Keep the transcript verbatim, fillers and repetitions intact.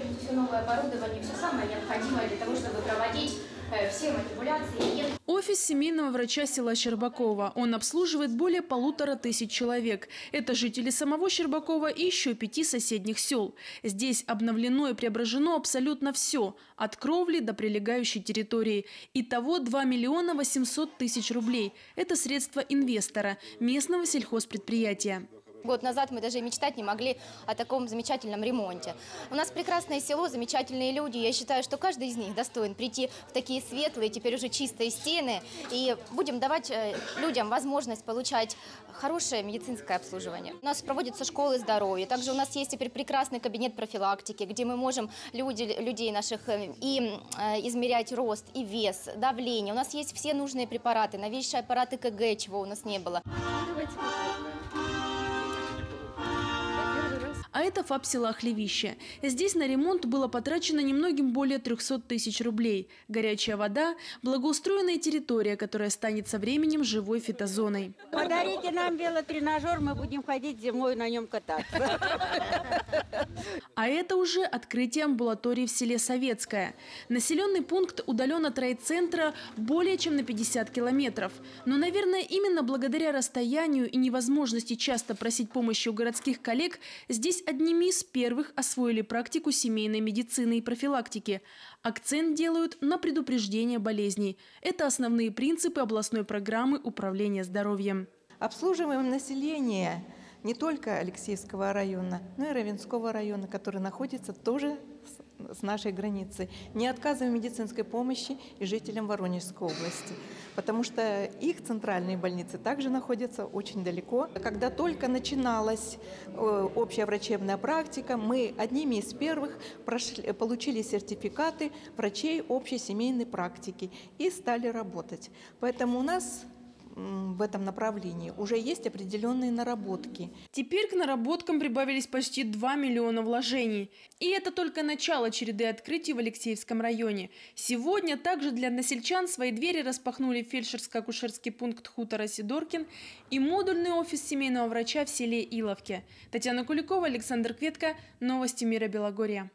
приобретете все новое оборудование, все самое необходимое для того, чтобы проводить все манипуляции. Офис семейного врача села Щербакова. Он обслуживает более полутора тысяч человек. Это жители самого Щербакова и еще пяти соседних сел. Здесь обновлено и преображено абсолютно все. От кровли до прилегающей территории. Итого два миллиона восемьсот тысяч рублей. Это средства инвестора, местного сельхозпредприятия. Год назад мы даже мечтать не могли о таком замечательном ремонте. У нас прекрасное село, замечательные люди. Я считаю, что каждый из них достоин прийти в такие светлые, теперь уже чистые стены. И будем давать людям возможность получать хорошее медицинское обслуживание. У нас проводятся школы здоровья. Также у нас есть теперь прекрасный кабинет профилактики, где мы можем люди, людей наших и измерять рост, и вес, давление. У нас есть все нужные препараты, новейшие аппараты КГ, чего у нас не было. А это ФАП села Охлевище. Здесь на ремонт было потрачено немногим более трёхсот тысяч рублей. Горячая вода, благоустроенная территория, которая станет со временем живой фитозоной. Подарите нам велотренажер, мы будем ходить зимой на нем кататься. А это уже открытие амбулатории в селе Советское. Населенный пункт удален от райцентра более чем на пятьдесят километров. Но, наверное, именно благодаря расстоянию и невозможности часто просить помощи у городских коллег, здесь одними из первых освоили практику семейной медицины и профилактики. Акцент делают на предупреждение болезней. Это основные принципы областной программы управления здоровьем. Обслуживаем население не только Алексеевского района, но и Ровенского района, который находится тоже с нашей границы. Не отказываем в медицинской помощи и жителям Воронежской области, потому что их центральные больницы также находятся очень далеко. Когда только начиналась общая врачебная практика, мы одними из первых прошли, получили сертификаты врачей общей семейной практики и стали работать. Поэтому у нас в этом направлении уже есть определенные наработки. Теперь к наработкам прибавились почти два миллиона вложений. И это только начало череды открытий в Алексеевском районе. Сегодня также для односельчан свои двери распахнули фельдшерско-акушерский пункт хутора Сидоркин и модульный офис семейного врача в селе Иловке. Татьяна Куликова, Александр Кветка. Новости мира Белогорья.